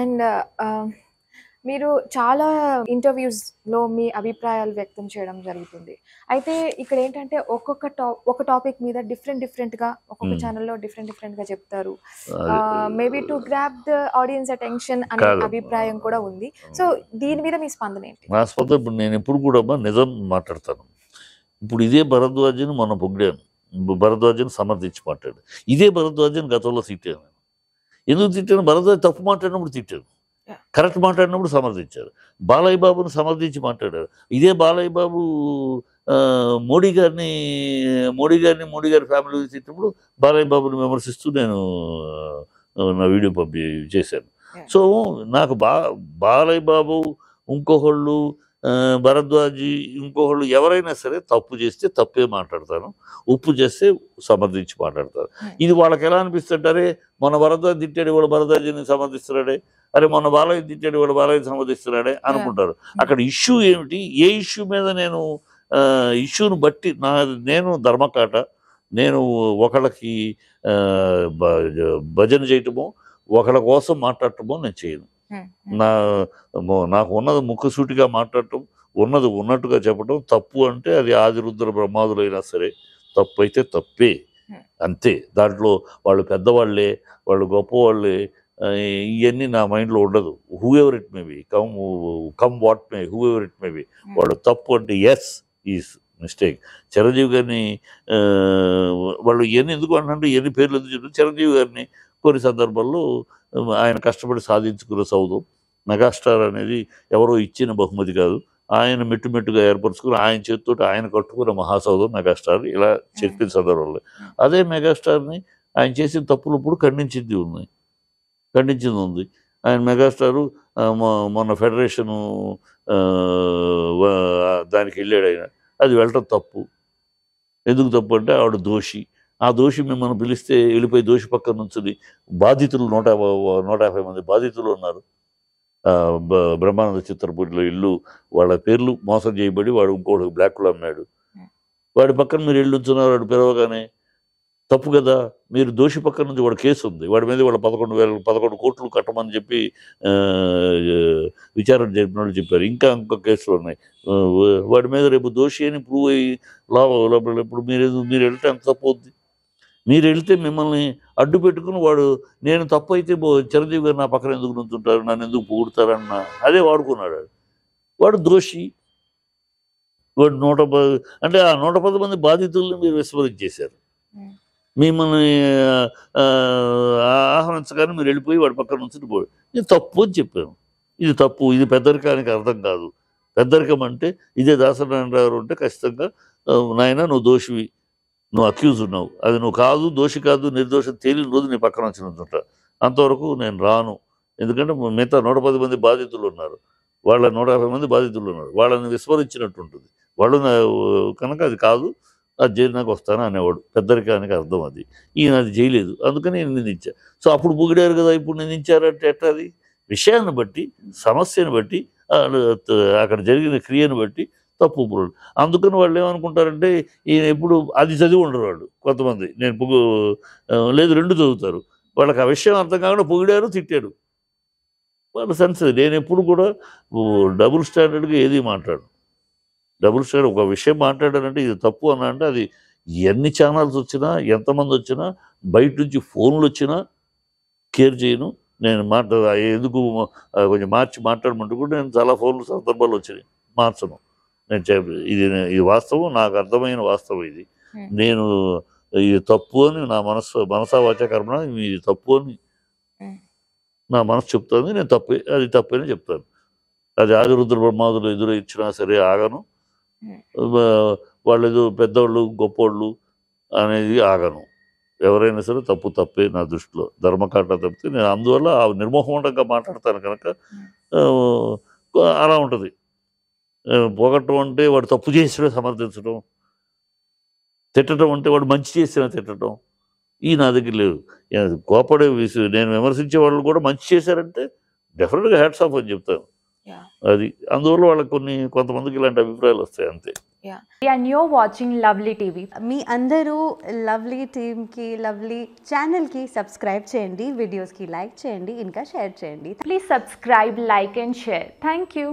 And మీరు చాలా ఇంటర్వ్యూస్లో మీ అభిప్రాయాలు వ్యక్తం చేయడం జరుగుతుంది. అయితే ఇక్కడ ఏంటంటే ఒక్కొక్క టాపిక్ మీద డిఫరెంట్గా ఒక్కొక్క ఛానల్లో డిఫరెంట్గా చెప్తారు. Maybe to grab the audience attention అనే అభిప్రాయం కూడా ఉంది. సో దీని మీద మీ స్పందన ఏంటి? నా స్పందన ఇప్పుడు నేను ఎప్పుడు కూడా నిజం మాట్లాడతాను. ఇప్పుడు ఇదే భరద్వాజను మనం పొగిడాను, భరద్వాజను సమర్థించి మాట్లాడు. ఇదే భరద్వాజను గతంలో తిట్టాను. ఎందుకు తిట్టాను? భరద్వాజ తప్పు మాట్లాడినప్పుడు తిట్టాను, కరెక్ట్ మాట్లాడినప్పుడు సమర్థించారు. బాలయ్య బాబును సమర్థించి మాట్లాడారు. ఇదే బాలయ్య బాబు మోడీ గారి ఫ్యామిలీ తిట్టినప్పుడు బాలయ్య బాబును విమర్శిస్తూ నేను నా వీడియో చేశాను. సో నాకు బాలయ్య బాబు ఇంకోహళ్ళు, భరద్వాజీ ఇంకోహళ్ళు ఎవరైనా సరే తప్పు చేస్తే తప్పే మాట్లాడతాను, ఉప్పు చేస్తే సమర్థించి మాట్లాడతాను. ఇది వాళ్ళకి ఎలా అనిపిస్తుంటారే, మన భరద్వాజీ తిట్టాడు వాడు భరద్వాజీని సమర్థిస్తున్నాడే, అరే మొన్న బాలయ్య తిట్టాడు వాడు బాలయ్య సమర్థిస్తున్నాడే అనుకుంటారు. అక్కడ ఇష్యూ ఏమిటి? ఏ ఇష్యూ మీద నేను ఇష్యూను బట్టి నేను ధర్మకాట, నేను ఒకళ్ళకి భజన చేయటమో ఒకళ్ళ కోసం మాట్లాడటమో నేను చేయను. నాకు ఉన్నది ముక్కుసూటిగా మాట్లాడటం, ఉన్నది ఉన్నట్టుగా చెప్పడం. తప్పు అంటే అది ఆదిరుద్ర బ్రహ్మాదులైనా సరే తప్పు అయితే తప్పే, అంతే. దాంట్లో వాళ్ళు పెద్దవాళ్ళే, వాళ్ళు గొప్పవాళ్ళే, ఇవన్నీ నా మైండ్లో ఉండదు. Whoever it may be, come what may, whoever it may be, వాళ్ళు తప్పు అంటే ఎస్ ఈజ్ మిస్టేక్. చిరంజీవి గారిని వాళ్ళు ఇవన్నీ ఎందుకు అంటే ఎన్ని పేర్లు ఎందుకు చెప్తారు? చిరంజీవి గారిని కొన్ని సందర్భాల్లో ఆయన కష్టపడి సాధించుకున్న సౌధం, మెగాస్టార్ అనేది ఎవరో ఇచ్చిన బహుమతి కాదు, ఆయన మెట్టుమెట్టుగా ఏర్పరచుకుని ఆయన చేతితో ఆయన కట్టుకున్న మహాసౌధం మెగాస్టార్. ఇలా చెప్పిన సందర్భంలో అదే మెగాస్టార్ని ఆయన చేసిన తప్పులు ఇప్పుడు ఖండించింది ఉంది. ఆయన మెగాస్టారు మొన్న ఫెడరేషను దానికి వెళ్ళాడు, ఆయన అది వెళ్ళటం తప్పు. ఎందుకు తప్పు అంటే ఆవిడ దోషి, ఆ దోషి మిమ్మల్ని పిలిస్తే వెళ్ళిపోయి దోషి పక్కన నుంచుని, బాధితులు 150 మంది బాధితులు ఉన్నారు. బ్రహ్మానంద చిత్రపూడిలో ఇల్లు, వాళ్ళ పేర్లు మోసం చేయబడి వాడు ఇంకోటి బ్లాక్లో అమ్మాడు, వాడి పక్కన మీరు ఇళ్ళు ఉంచున్నారు. వాడు పిలవగానే తప్పు కదా, మీరు దోషి పక్కన నుంచి వాడు కేసు ఉంది, వాడి మీద వాళ్ళు 11 కోట్లు కట్టమని చెప్పి విచారణ జరిపిన వాళ్ళు చెప్పారు. ఇంకా కేసులు ఉన్నాయి వాడి మీద. రేపు దోషి అని ప్రూవ్ అయ్యి లోపల ఇప్పుడు మీరు వెళ్తే అంత తప్పు అవుద్ది. మీరు వెళితే మిమ్మల్ని అడ్డు పెట్టుకుని వాడు నేను తప్పు అయితే చిరంజీవి గారు నా పక్కన ఎందుకు నుంచుంటారు, నన్ను ఎందుకు పొగుడతారన్న అదే వాడుకున్నాడు. వాడు దోషి, వాడు 110 అంటే ఆ 110 మంది బాధితుల్ని మీరు విస్మరించేశారు. మిమ్మల్ని ఆహ్వానించగానే మీరు వెళ్ళిపోయి వాడి పక్కన నుంచి పోయి ఇది తప్పు అని చెప్పాను. ఇది తప్పు, ఇది పెద్దరికానికి అర్థం కాదు. పెద్దరికం అంటే ఇదే దాసనారాయణరావు అంటే ఖచ్చితంగా నాయన నువ్వు దోషివి, నువ్వు అక్యూజ్ ఉన్నావు, అది నువ్వు కాదు, దోషి కాదు, నిర్దోషం తేలిన రోజు నీ పక్కన వచ్చినట్టు, అంతవరకు నేను రాను. ఎందుకంటే మిగతా 110 మంది బాధితులు ఉన్నారు, వాళ్ళ 150 మంది బాధితులు ఉన్నారు, వాళ్ళని విస్మరించినట్టు ఉంటుంది వాళ్ళు కనుక అది కాదు, అది చేయడానికి వస్తాను అనేవాడు. పెద్దరికానికి అర్థం అది. ఈయన అది చేయలేదు, అందుకని నేను నిందించా. సో అప్పుడు పొగిడారు కదా, ఇప్పుడు నిందించారంటే ఎట్లా? అది విషయాన్ని బట్టి, సమస్యను బట్టి, అక్కడ జరిగిన క్రియను బట్టి తప్పు పురుడు. అందుకని వాళ్ళు ఏమనుకుంటారంటే ఈయన ఎప్పుడు అది చదివి ఉండరు వాళ్ళు. కొంతమంది నేను లేదు రెండు చదువుతారు, వాళ్ళకి ఆ విషయం అర్థం కాకుండా పొగిడారు తిట్టారు వాళ్ళ సెన్స్. నేను ఎప్పుడు కూడా డబుల్ స్టాండర్డ్గా ఏది మాట్లాడను. డబుల్ స్టాండర్డ్ ఒక విషయం మాట్లాడారంటే ఇది తప్పు అన్న అంటే అది ఎన్ని ఛానల్స్ వచ్చినా, ఎంతమంది వచ్చినా, బయట నుంచి ఫోన్లు వచ్చినా కేర్ చేయను. నేను ఎందుకు కొంచెం మార్చి మాట్లాడమంటూ కూడా నేను చాలా ఫోన్లు సందర్భాలు వచ్చినాయి, మార్చను. నేను ఇది వాస్తవం, నాకు అర్థమైన వాస్తవం ఇది. నేను ఇది తప్పు అని నా మనసా వాచా కర్మణ ఇది తప్పు అని నా మనసు చెప్తుంది. నేను తప్పే, అది తప్పేనే చెప్తాను. అది ఆదిరుద్ర బ్రహ్మాదులు ఎదురు ఇచ్చినా సరే ఆగను. వాళ్ళు ఏదో పెద్దవాళ్ళు గొప్పవాళ్ళు అనేది ఆగను. ఎవరైనా సరే తప్పు తప్పే నా దృష్టిలో, ధర్మకాట తప్పితే. నేను అందువల్ల ఆ నిర్మోహంగా మాట్లాడతాను కనుక అలా ఉంటుంది. పొగట్టం అంటే వాడు తప్పు చేసినా సమర్థించడం, తిట్టడం అంటే వాడు మంచి చేసినా తిట్టడం, ఈ నా దగ్గర లేదు. కోపడే నేను విమర్శించే వాళ్ళు కూడా మంచి చేశారంటే డెఫినెట్గా హ్యాట్స్ ఆఫ్ అని చెప్తాను. అది అందువల్ల వాళ్ళకి కొంతమందికి ఇలాంటి అభిప్రాయాలు వస్తాయి అంతే. And you're watching Lovely TV. మీ అందరూ లవ్లీ టీమ్కి లవ్లీ ఛానల్కి సబ్స్క్రైబ్ చేయండి, వీడియోస్కి లైక్ చేయండి, ఇంకా షేర్ చేయండి. Please subscribe, like and share. Thank you.